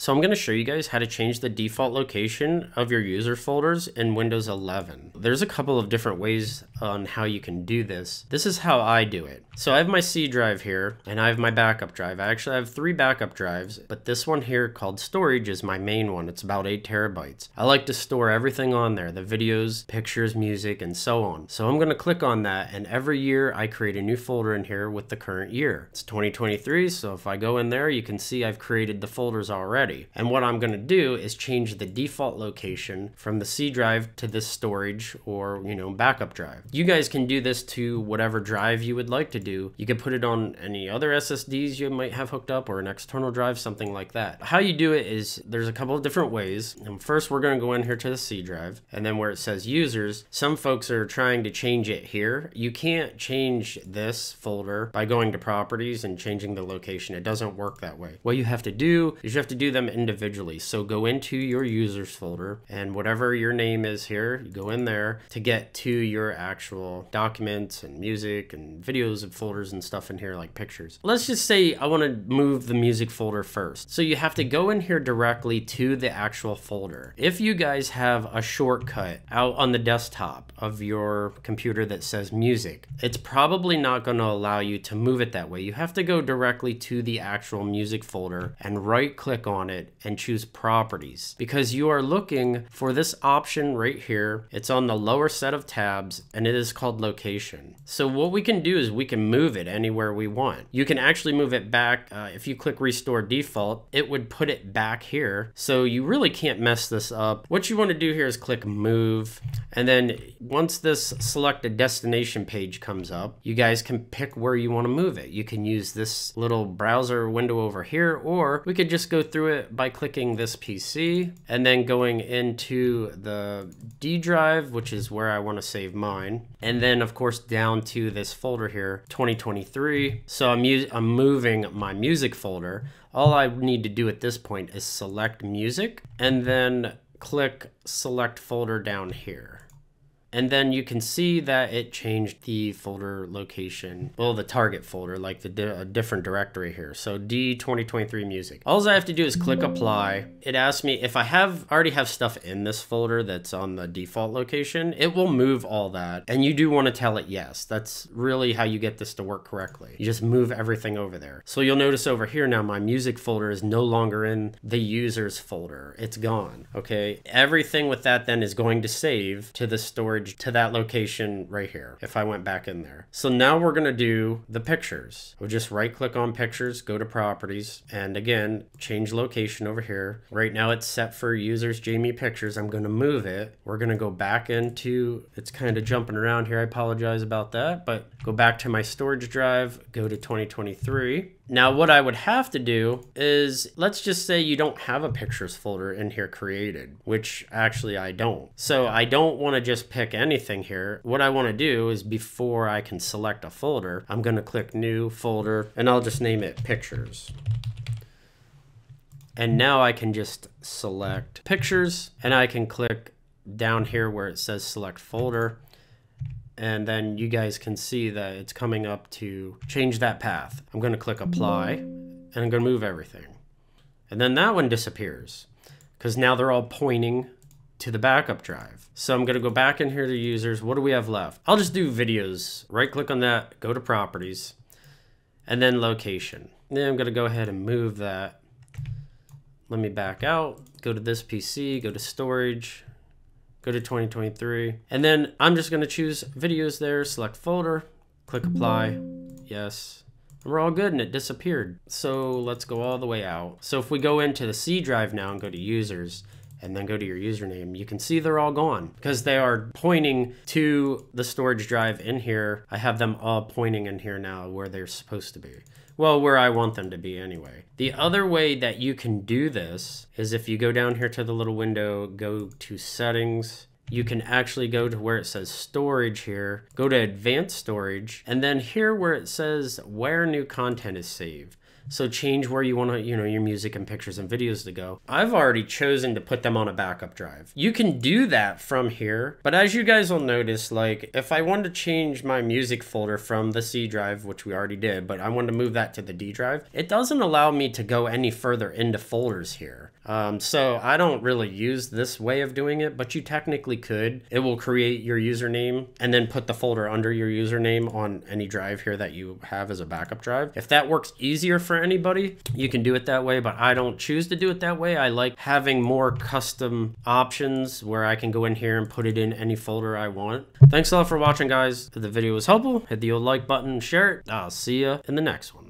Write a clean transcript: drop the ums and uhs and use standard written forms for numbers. So I'm going to show you guys how to change the default location of your user folders in Windows 11. There's a couple of different ways on how you can do this. This is how I do it. So I have my C drive here and I have my backup drive. I actually have 3 backup drives, but this one here called storage is my main one. It's about 8 terabytes. I like to store everything on there, the videos, pictures, music, and so on. So I'm going to click on that, and every year I create a new folder in here with the current year. It's 2023, so if I go in there, you can see I've created the folders already. And what I'm going to do is change the default location from the C drive to this storage or, you know, backup drive. You guys can do this to whatever drive you would like to do. You can put it on any other SSDs you might have hooked up or an external drive, something like that. How you do it is there's a couple of different ways. And first we're going to go in here to the C drive, and then where it says users, some folks are trying to change it here. You can't change this folder by going to properties and changing the location. It doesn't work that way. What you have to do is you have to do that individually. So go into your users folder, and whatever your name is here, you go in there to get to your actual documents and music and videos and folders and stuff in here, like pictures. Let's just say I want to move the music folder first. So you have to go in here directly to the actual folder. If you guys have a shortcut out on the desktop of your computer that says music, it's probably not going to allow you to move it that way. You have to go directly to the actual music folder and right click on it and choose properties, because you are looking for this option right here. It's on the lower set of tabs and it is called location. So what we can do is we can move it anywhere we want. You can actually move it back. If you click restore default, it would put it back here. So you really can't mess this up. What you want to do here is click move. And then once this selected destination page comes up, you guys can pick where you want to move it. You can use this little browser window over here, or we could just go through it by clicking this PC and then going into the D drive, which is where I want to save mine, and then of course down to this folder here, 2023. So I'm moving my music folder. All I need to do at this point is select music and then click select folder down here. And then you can see that it changed the folder location, well, the target folder, like the different directory here. So D 2023 music. All I have to do is click apply. It asks me if I already have stuff in this folder that's on the default location. It will move all that. And you do want to tell it yes. That's really how you get this to work correctly. You just move everything over there. So you'll notice over here now my music folder is no longer in the users folder. It's gone. Okay. Everything with that then is going to save to the storage, to that location right here if I went back in there. So now we're going to do the pictures. We'll just right click on pictures, go to properties, and again change location over here. Right now it's set for users Jamie pictures. I'm going to move it. We're going to go back into, it's kind of jumping around here, I apologize about that, but go back to my storage drive, go to 2023. Now what I would have to do is, let's just say you don't have a pictures folder in here created, which actually I don't. So I don't want to just pick anything here. What I want to do is before I can select a folder, I'm going to click new folder and I'll just name it pictures. And now I can just select pictures and I can click down here where it says select folder. And then you guys can see that it's coming up to change that path. I'm going to click apply and I'm going to move everything. And then that one disappears because now they're all pointing to the backup drive. So I'm going to go back in here to users. What do we have left? I'll just do videos. Right click on that, go to properties, and then location. Then I'm going to go ahead and move that. Let me back out, go to this PC, go to storage, go to 2023, and then I'm just going to choose videos there, select folder, click apply, yes, and we're all good, and it disappeared. So let's go all the way out. So if we go into the C drive now and go to users, and then go to your username, you can see they're all gone because they are pointing to the storage drive in here. I have them all pointing in here now where they're supposed to be. Well, where I want them to be anyway. The other way that you can do this is if you go down here to the little window, go to settings, you can actually go to where it says storage here, go to advanced storage, and then here where it says where new content is saved. So change where you want to, your music and pictures and videos to go. I've already chosen to put them on a backup drive. You can do that from here, but as you guys will notice, like if I wanted to change my music folder from the C drive, which we already did, but I wanted to move that to the D drive, it doesn't allow me to go any further into folders here. So I don't really use this way of doing it, but you technically could. It will create your username and then put the folder under your username on any drive here that you have as a backup drive. If that works easier for anybody, you can do it that way, but I don't choose to do it that way. I like having more custom options where I can go in here and put it in any folder I want. Thanks a lot for watching, guys. If the video was helpful, hit the old like button, share it. I'll see you in the next one.